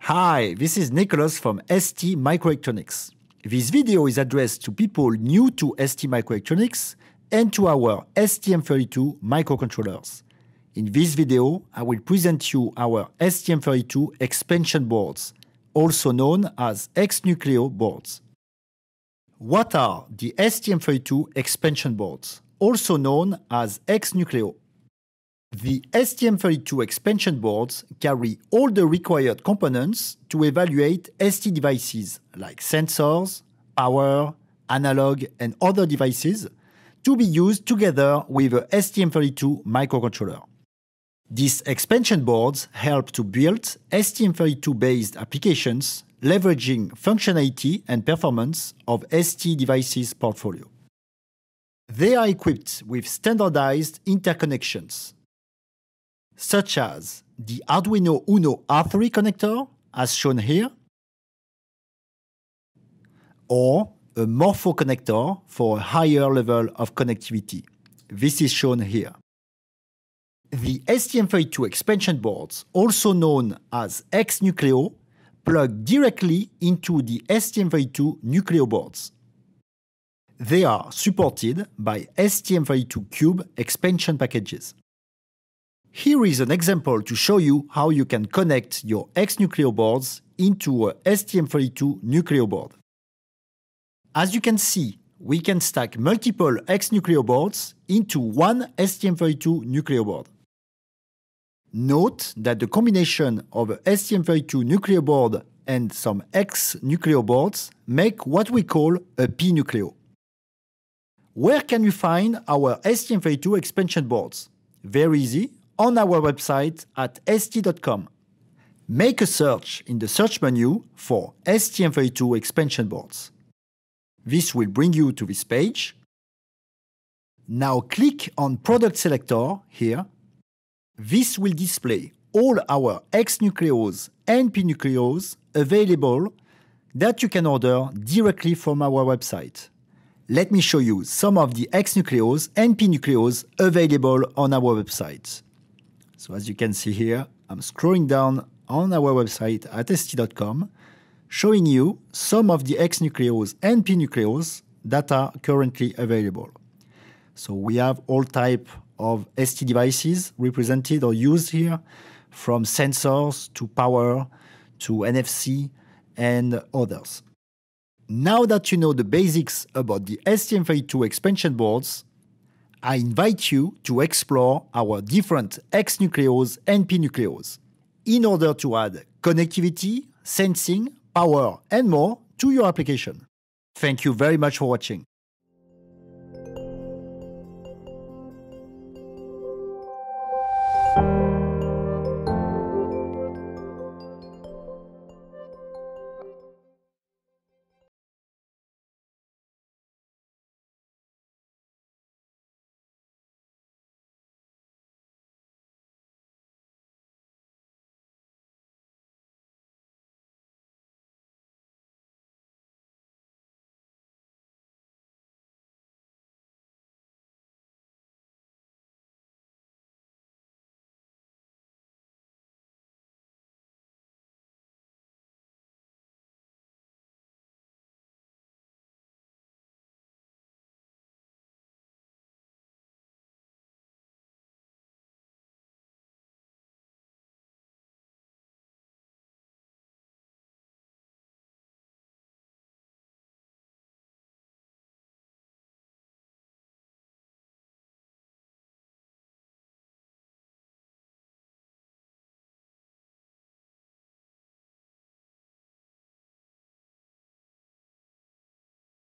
Hi, this is Nicolas from STMicroelectronics. This video is addressed to people new to STMicroelectronics and to our STM32 microcontrollers. In this video, I will present you our STM32 expansion boards, also known as X-Nucleo boards. What are the STM32 expansion boards, also known as X-Nucleo? The STM32 expansion boards carry all the required components to evaluate ST devices like sensors, power, analog, and other devices to be used together with a STM32 microcontroller. These expansion boards help to build STM32-based applications leveraging functionality and performance of ST devices portfolio. They are equipped with standardized interconnections, such as the Arduino Uno R3 connector, as shown here, or a Morpho connector for a higher level of connectivity. This is shown here. The STM32 expansion boards, also known as X-Nucleo, plug directly into the STM32 Nucleo boards. They are supported by STM32Cube expansion packages. Here is an example to show you how you can connect your X-Nucleo boards into a STM32 Nucleo board. As you can see, we can stack multiple X-Nucleo boards into one STM32 Nucleo board. Note that the combination of a STM32 Nucleo board and some X-Nucleo boards make what we call a P-nucleo. Where can you find our STM32 expansion boards? Very easy. On our website at st.com. Make a search in the search menu for STM32 expansion boards. This will bring you to this page. Now click on Product Selector here. This will display all our X-Nucleos and P-Nucleos available that you can order directly from our website. Let me show you some of the X-Nucleos and P-Nucleos available on our website. So as you can see here, I'm scrolling down on our website at st.com, showing you some of the X-Nucleos and P-Nucleos that are currently available. So we have all type of ST devices represented or used here, from sensors to power to NFC and others. Now that you know the basics about the STM32 expansion boards, I invite you to explore our different X-Nucleos and P-Nucleos in order to add connectivity, sensing, power, and more to your application. Thank you very much for watching.